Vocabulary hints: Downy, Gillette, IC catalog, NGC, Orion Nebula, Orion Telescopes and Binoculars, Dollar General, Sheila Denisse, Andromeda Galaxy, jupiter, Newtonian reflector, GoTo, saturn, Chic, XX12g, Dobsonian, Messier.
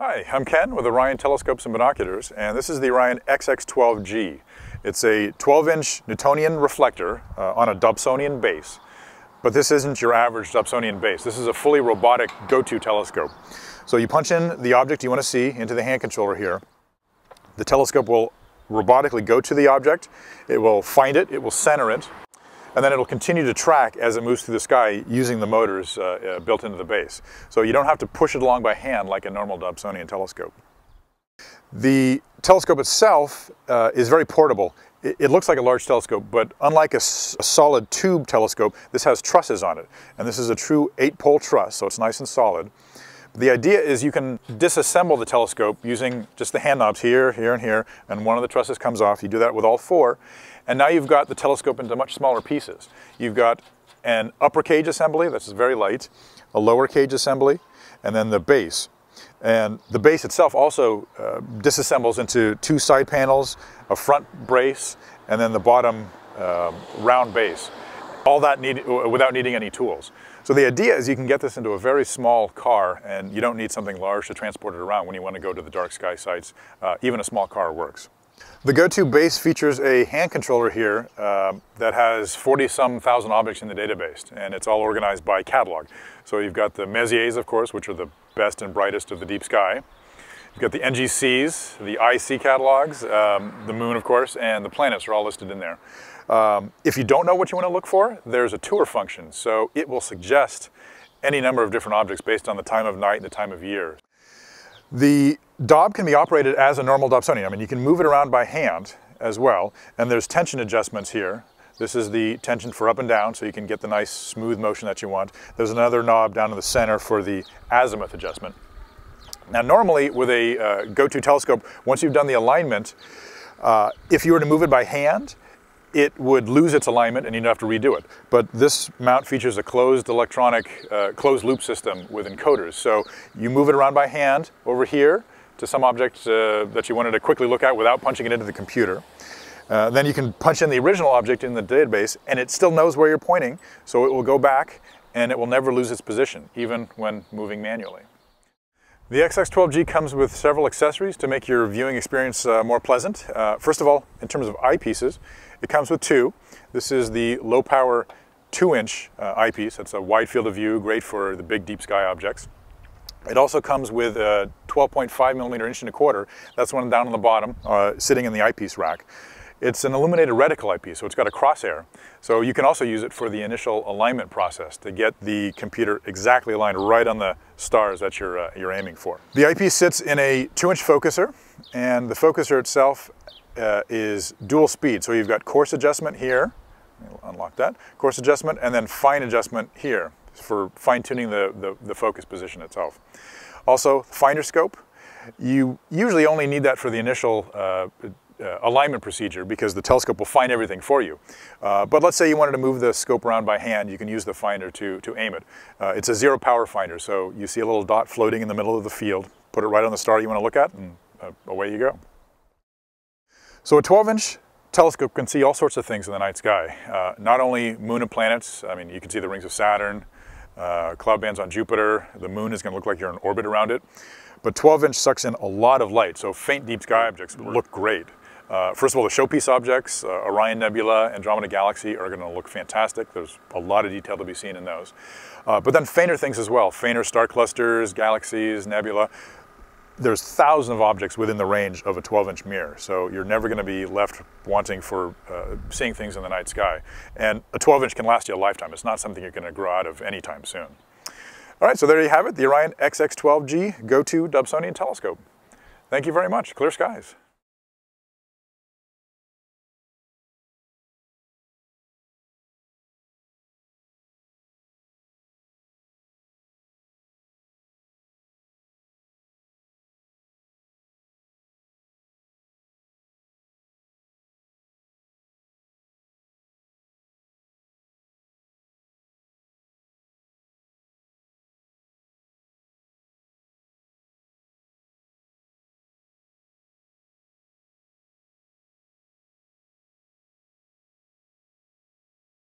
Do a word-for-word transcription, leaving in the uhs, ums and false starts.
Hi, I'm Ken with Orion Telescopes and Binoculars, and this is the Orion X X twelve G. It's a twelve inch Newtonian reflector uh, on a Dobsonian base, but this isn't your average Dobsonian base. This is a fully robotic GoTo telescope. So you punch in the object you want to see into the hand controller here. The telescope will robotically go to the object, it will find it, it will center it, and then it'll continue to track as it moves through the sky using the motors uh, uh, built into the base. So you don't have to push it along by hand like a normal Dobsonian telescope. The telescope itself uh, is very portable. It, it looks like a large telescope, but unlike a, a solid tube telescope, this has trusses on it. And this is a true eight-pole truss, so it's nice and solid. The idea is you can disassemble the telescope using just the hand knobs here, here, and here, and one of the trusses comes off. You do that with all four, and now you've got the telescope into much smaller pieces. You've got an upper cage assembly, that's very light, a lower cage assembly, and then the base. And the base itself also uh, disassembles into two side panels, a front brace, and then the bottom um, round base. All that need, without needing any tools. So the idea is you can get this into a very small car, and you don't need something large to transport it around when you want to go to the dark sky sites. Uh, even a small car works. The GoTo base features a hand controller here uh, that has forty some thousand objects in the database, and it's all organized by catalog. So you've got the Messiers, of course, which are the best and brightest of the deep sky. You've got the N G Cs, the I C catalogs, um, the moon, of course, and the planets are all listed in there. Um, if you don't know what you want to look for, there's a tour function, so it will suggest any number of different objects based on the time of night and the time of year. The Dob can be operated as a normal Dobsonian. I mean, you can move it around by hand as well, and there's tension adjustments here. This is the tension for up and down, so you can get the nice smooth motion that you want. There's another knob down in the center for the azimuth adjustment. Now, normally with a uh, GoTo telescope, once you've done the alignment, uh, if you were to move it by hand, it would lose its alignment and you'd have to redo it. But this mount features a closed electronic, uh, closed loop system with encoders. So you move it around by hand over here to some object uh, that you wanted to quickly look at without punching it into the computer. Uh, then you can punch in the original object in the database and it still knows where you're pointing, so it will go back and it will never lose its position, even when moving manually. The X X twelve G comes with several accessories to make your viewing experience uh, more pleasant. Uh, first of all, in terms of eyepieces, it comes with two. This is the low power two inch uh, eyepiece. It's a wide field of view, great for the big deep sky objects. It also comes with a twelve point five millimeter inch and a quarter. That's one down on the bottom, uh, sitting in the eyepiece rack. It's an illuminated reticle eyepiece, so it's got a crosshair. So you can also use it for the initial alignment process to get the computer exactly aligned right on the stars that you're, uh, you're aiming for. The eyepiece sits in a two inch focuser, and the focuser itself uh, is dual speed. So you've got coarse adjustment here, unlock that, coarse adjustment, and then fine adjustment here for fine-tuning the, the, the focus position itself. Also, finder scope. You usually only need that for the initial uh, Uh, alignment procedure because the telescope will find everything for you. Uh, but let's say you wanted to move the scope around by hand, you can use the finder to, to aim it. Uh, it's a zero power finder, so you see a little dot floating in the middle of the field, put it right on the star you want to look at, and uh, away you go. So a twelve inch telescope can see all sorts of things in the night sky. Uh, not only moon and planets, I mean, you can see the rings of Saturn, uh, cloud bands on Jupiter, the moon is going to look like you're in orbit around it, but twelve inch sucks in a lot of light, so faint deep sky objects look great. Uh, first of all, the showpiece objects, uh, Orion Nebula, Andromeda Galaxy, are going to look fantastic. There's a lot of detail to be seen in those. Uh, but then fainter things as well, fainter star clusters, galaxies, nebula. There's thousands of objects within the range of a twelve inch mirror, so you're never going to be left wanting for uh, seeing things in the night sky. And a twelve inch can last you a lifetime. It's not something you're going to grow out of anytime soon. All right, so there you have it, the Orion X X twelve G GoTo Dobsonian Telescope. Thank you very much. Clear skies.